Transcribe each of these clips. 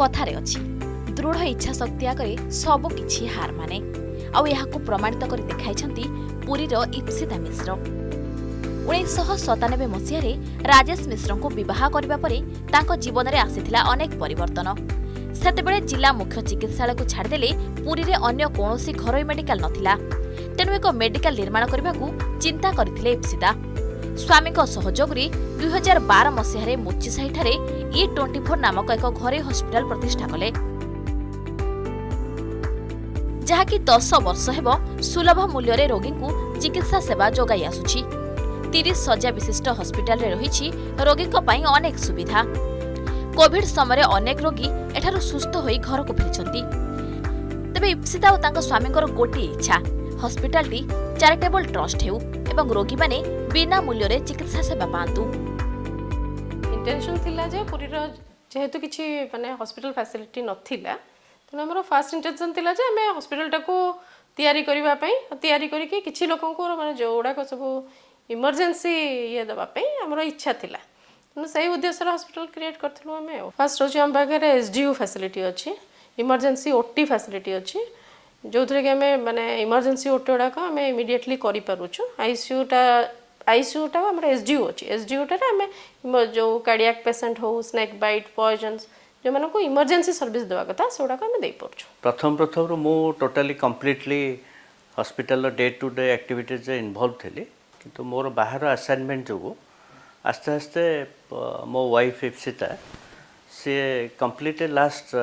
कथार अच्छी दृढ़ इच्छा शक्ति आगे सबकि हार माने प्रमाणित कर देखाई पुरीर इप्सिता मिश्र 1997 मसीह राजेश मिश्र को बह करने जीवन में आसीला अनेक परिवर्तन सेतबेले जिला मुख्य चिकित्सालय को छाड़देले पुरी में अन्य कौनसी घरोई मेडिकल नथिला तेणु एक मेडिकल निर्माण करने को चिंता करथिले इप्सिता स्वामी सहयोग 2012 मसीह मोचीसाही ठारे E24 नामक एक घरे हॉस्पिटल प्रतिष्ठा कले जहाँकि 10 वर्ष हेबो सुलभ मूल्य रोगी को चिकित्सा सेवा जोगाई आसुछि 30 शय्या विशिष्ट हॉस्पिटल रही रोगी अनेक सुविधा कोविड समय अनेक रोगी एठार सुस्थ होई घर को फेरी तेबे इप्सिता और स्वामी गोटे इच्छा हॉस्पिटल टी चैरिटेबल ट्रस्ट हेउ एवं रोगी माने बिना मूल्य रे चिकित्सा सेवा पातु इंटेंशन थिला जे पुरी रो जेहेतु किछि माने हॉस्पिटल फैसिलिटी नथिला तने हमरो फर्स्ट इंटेंशन थिला जे हमें हॉस्पिटल टाको तयारी करबा पई तयारी करके किछि लोकन को माने जोडा को सब इमरजेंसी ये दबा पई हमरो इच्छा थिला तो सही उद्देश्य हॉस्पिटल क्रिएट करथलु हमें फर्स्ट रोज हम बागे एसडीयू फैसिलिटी अछि इमरजेंसी ओटी फैसिलिटी अछि जो थरे के हमें माने इमरजेंसी ओटी डाक हमें इमीडिएटली करि पारुछु आईसीयू टा हमर एसडीयू अछि एसडीयू टा हमें जो कार्डियक पेशेंट हो स्नेक बाइट पॉइजन्स जो मानको इमरजेंसी सर्विस देबा कथा सोडा को हमें दे पारुछु प्रथम रो मो totally completely hospital day to day activities involve थेले किंतु मोर बाहर असाइनमेंट जो आस्ते आस्ते मो wife Ipsita she complete last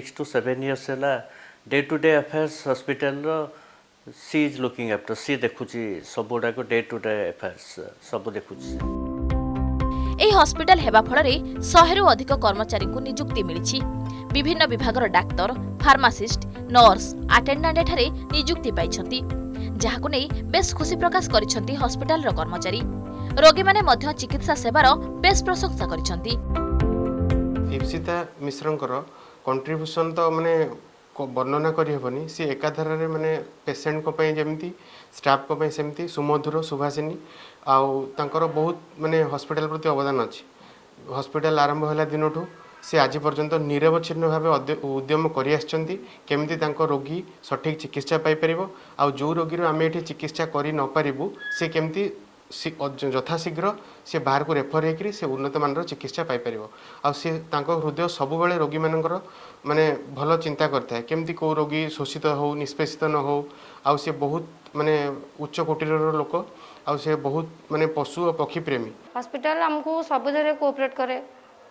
6 to 7 years है day to day affairs hospital she is looking after सी देखुची सब को डे टू डे अफेयर्स सब देखुची ए हॉस्पिटल हेबा फल रे 100 अधिक कर्मचारी को नियुक्ति मिली विभिन्न विभाग डाक्तर फार्मासिस्ट नर्स अटेंडेंट ठारे नियुक्ति पाई जहाको नै बेस खुशी प्रकाश करिसथि हॉस्पिटल रो कर्मचारी रोगी माने मध्य चिकित्सा सेवार बेस प्रशंसा करिसथि इप्सिता मिश्रंकर कंट्रीब्यूशन तो माने वर्णना करिहबनी सी एकाधारा रे माने पेशेंट को पई जेमति स्टाफ को पई सेमति सुमधुर सुभासिनी आउ तांकर बहुत माने हॉस्पिटल प्रति अवदान अछि हॉस्पिटल आरंभ होला दिनोठु सी आज पर्यंत निरवच्छिन्न भावे उद्यम करि आछंती केमति तांको रोगी सठिक चिकित्सा पाई परिबो आ जो रोगी रो आमे एठी चिकित्सा करि न परिबु से केमति यथाशीघ्र से बाहर को रेफर हेकरी से उन्नत मानर चिकित्सा पाई परिबो आ से तांको हृदय सब बेले रोगी मानकर माने भलो चिंता करता है केमति को रोगी शोषित हो निष्पेषित न हो आ से बहुत माने उच्च कोटिर लोक आ से बहुत माने पशु और पक्षी प्रेमी हॉस्पिटल हमको सबुधरे कोऑपरेट करे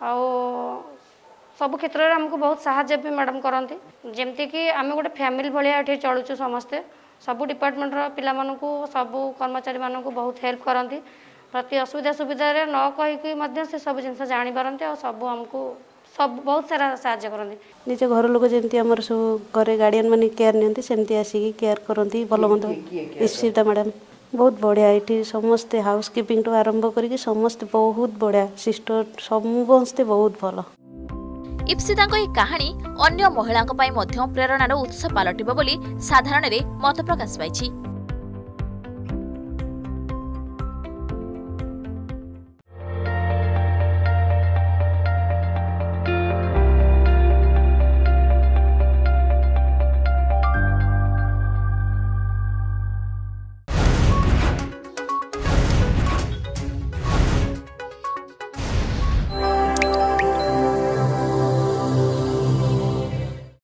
आ सब क्षेत्र में आमको बहुत साहय भी मैडम करती जमती कि आम गोटे फैमिली भाया चलुचु समस्ते सब डिपार्टमेंट पिला मानकू सब कर्मचारी मानकू बहुत हेल्प करती प्रति असुविधा सुविधा रे न कहीकि से सब जिन जापारती और सब आमको सब बहुत सारा साहय करती निज घर लोक जमी आम सब घर गार्डियन मैंने केयर निमती आसिक केयर करती भलमंद इप्सिता मैडम बहुत बढ़िया ये समस्ते हाउसकीपिंग टू आरंभ करके समस्ते बहुत बढ़िया सिस्टर समस्ते बहुत भल इप्सिता कहानी अन्य महिला प्रेरणार उत्स पलटव साधारण मत प्रकाश पाई।